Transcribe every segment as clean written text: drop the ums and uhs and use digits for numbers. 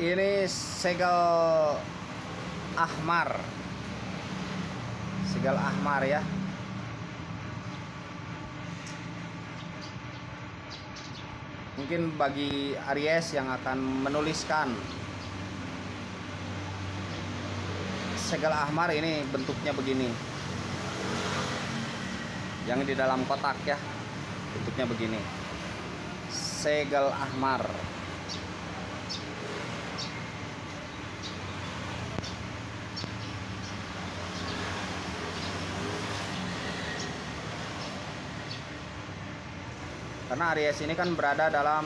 Ini segel ahmar. Segel ahmar ya. Mungkin bagi Aries yang akan menuliskan segel ahmar ini bentuknya begini. Yang di dalam kotak ya. Bentuknya begini. Segel ahmar. Karena Aries ini kan berada dalam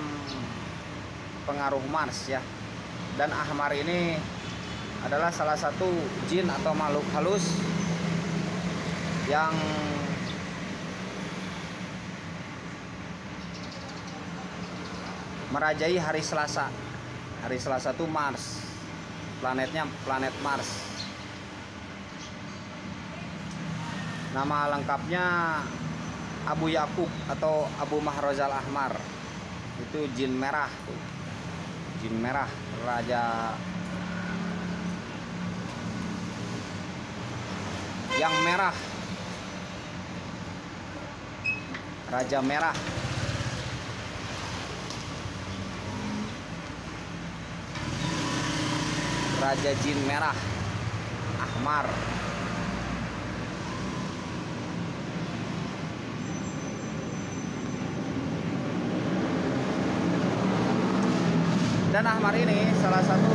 pengaruh Mars ya. Dan ahmar ini adalah salah satu jin atau makhluk halus yang merajai hari Selasa. Hari Selasa itu Mars. Planetnya planet Mars. Nama lengkapnya Abu Yakub atau Abu Mahraza Al-Ahmar. Itu jin merah. Jin merah, raja yang merah. Raja merah. Raja jin merah ahmar. Dan ahmar ini salah satu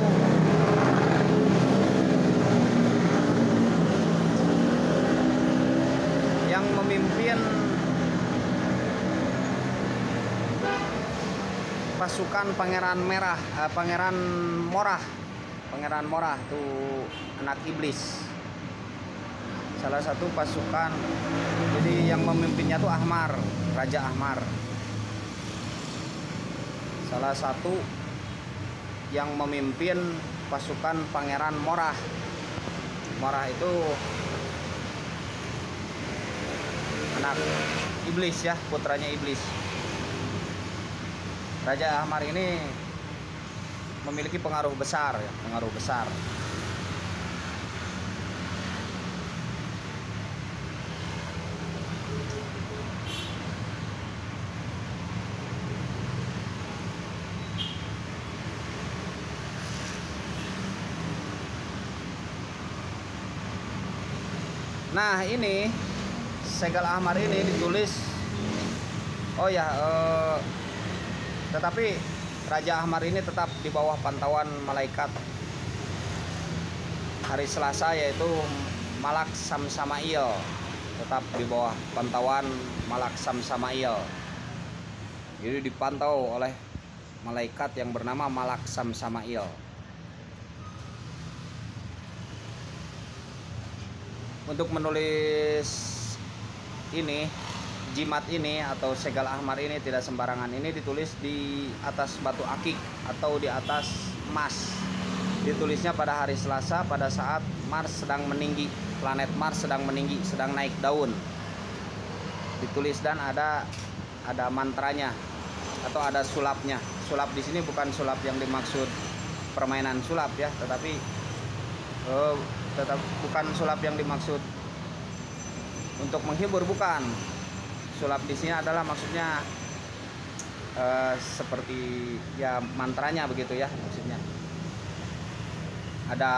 yang memimpin pasukan Pangeran Morah. Pangeran Morah itu anak iblis. Salah satu pasukan, jadi yang memimpinnya itu ahmar, raja ahmar. Salah satu yang memimpin pasukan Pangeran Morah. Morah itu anak iblis ya, putranya iblis. Raja ahmar ini memiliki pengaruh besar ya, pengaruh besar. Nah ini segel ahmar ini ditulis, tetapi raja ahmar ini tetap di bawah pantauan malaikat hari Selasa, yaitu Malak Samsamail. Tetap di bawah pantauan Malak Samsamail. Jadi dipantau oleh malaikat yang bernama Malak Samsamail. Untuk menulis ini, jimat ini atau segel ahmar ini tidak sembarangan. Ini ditulis di atas batu akik atau di atas emas. Ditulisnya pada hari Selasa pada saat Mars sedang meninggi. Planet Mars sedang meninggi, sedang naik daun. Ditulis dan ada mantranya atau ada sulapnya. Sulap di sini bukan sulap yang dimaksud permainan sulap ya, tetapi bukan sulap yang dimaksud untuk menghibur, bukan. Sulap di sini adalah maksudnya seperti ya mantranya begitu ya, maksudnya ada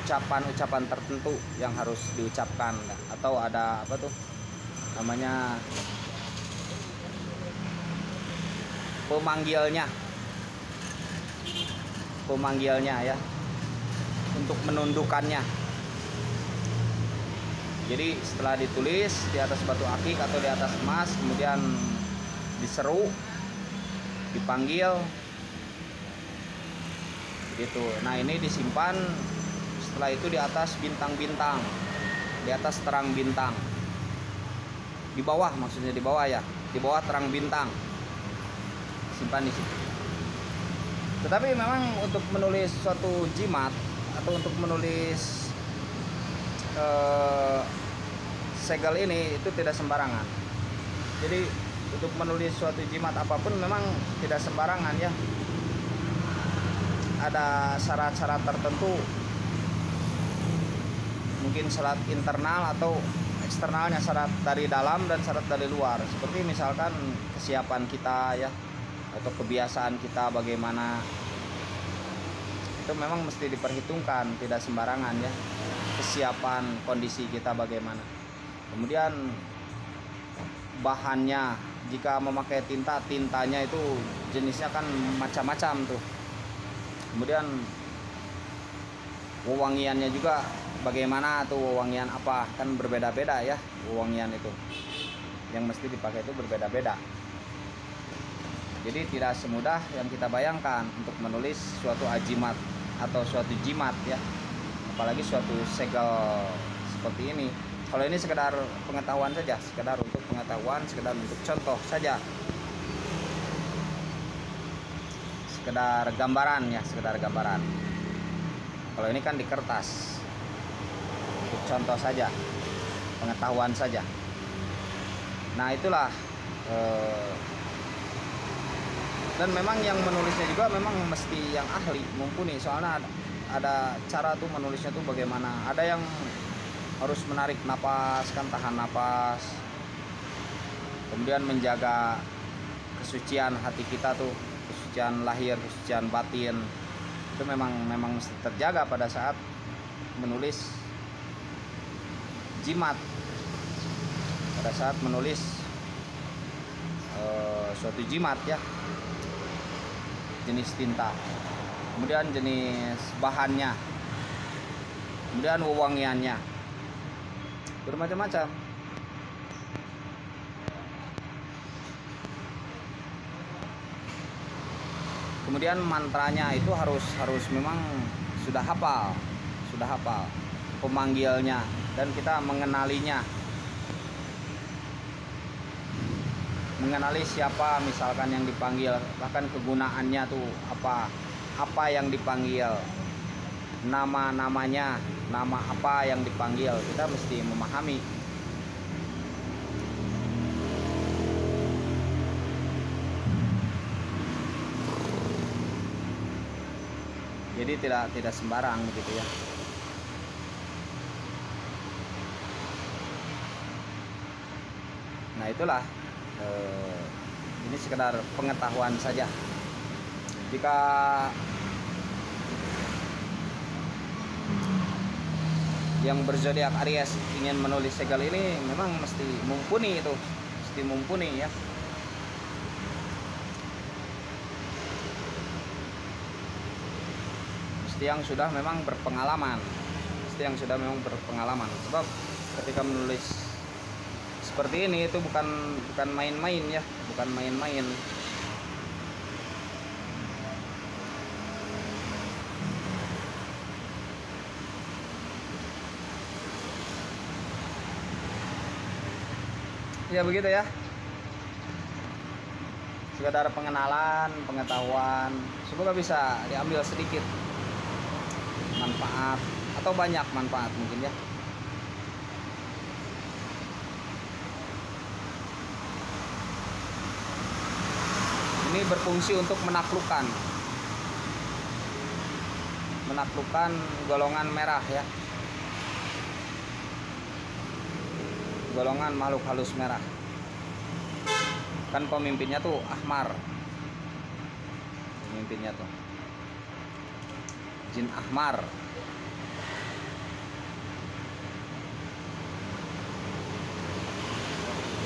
ucapan-ucapan tertentu yang harus diucapkan, atau ada apa tuh namanya, pemanggilnya ya, untuk menundukkannya. Jadi setelah ditulis di atas batu akik atau di atas emas, kemudian diseru, dipanggil gitu. Nah ini disimpan setelah itu di atas bintang-bintang, di atas terang bintang, di bawah, maksudnya di bawah ya, di bawah terang bintang, simpan di situ. Tetapi memang untuk menulis suatu jimat atau untuk menulis segel ini itu tidak sembarangan. Jadi untuk menulis suatu jimat apapun memang tidak sembarangan ya. ada syarat-syarat tertentu, mungkin syarat internal atau eksternalnya, syarat dari dalam dan syarat dari luar, seperti misalkan kesiapan kita ya, atau kebiasaan kita bagaimana, itu memang mesti diperhitungkan, tidak sembarangan ya, kesiapan kondisi kita bagaimana. Kemudian bahannya, jika memakai tinta, tintanya itu jenisnya kan macam-macam tuh. Kemudian wewangiannya juga bagaimana tuh, wewangian apa, kan berbeda-beda ya, wewangian itu yang mesti dipakai itu berbeda-beda. Jadi tidak semudah yang kita bayangkan untuk menulis suatu ajimat atau suatu jimat ya, apalagi suatu segel seperti ini. Kalau ini sekedar pengetahuan saja, sekedar untuk pengetahuan, sekedar untuk contoh saja, sekedar gambaran ya, sekedar gambaran. Kalau ini kan di kertas, untuk contoh saja, pengetahuan saja. Nah itulah. Dan memang yang menulisnya juga memang mesti yang ahli, mumpuni. Soalnya ada cara tuh menulisnya tuh bagaimana. Ada yang harus menarik napas, kan tahan napas. Kemudian menjaga kesucian hati kita tuh, kesucian lahir, kesucian batin. Itu memang mesti terjaga pada saat menulis jimat. Pada saat menulis suatu jimat ya, jenis tinta, kemudian jenis bahannya, kemudian wewangiannya, bermacam-macam. Kemudian mantranya itu harus memang sudah hafal pemanggilnya, dan kita mengenalinya, mengenali siapa misalkan yang dipanggil, bahkan kegunaannya tuh apa yang dipanggil, nama-namanya, nama apa yang dipanggil, kita mesti memahami. Jadi tidak sembarang gitu ya. Nah itulah. Ini sekedar pengetahuan saja. Jika yang berzodiak Aries ingin menulis segel ini, memang mesti mumpuni itu, mesti mumpuni ya. Mesti yang sudah memang berpengalaman, sebab ketika menulis seperti ini itu bukan main-main ya, bukan main-main. Ya begitu ya. Sekedar pengenalan, pengetahuan, semoga bisa diambil sedikit manfaat atau banyak manfaat mungkin ya. Ini berfungsi untuk menaklukkan golongan merah ya, golongan makhluk halus merah. Kan pemimpinnya tuh ahmar, pemimpinnya tuh jin ahmar.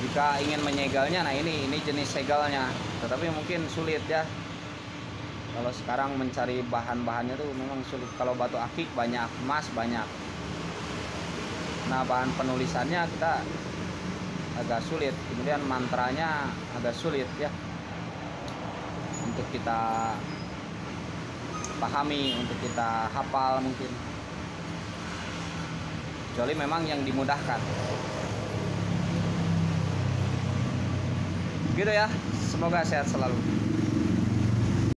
Jika ingin menyegelnya, nah ini jenis segelnya, tetapi mungkin sulit ya. Kalau sekarang mencari bahan-bahannya tuh memang sulit. Kalau batu akik banyak, emas banyak. Nah bahan penulisannya kita agak sulit, kemudian mantranya agak sulit ya, untuk kita pahami, untuk kita hafal mungkin. Kecuali memang yang dimudahkan. Gitu ya, semoga sehat selalu.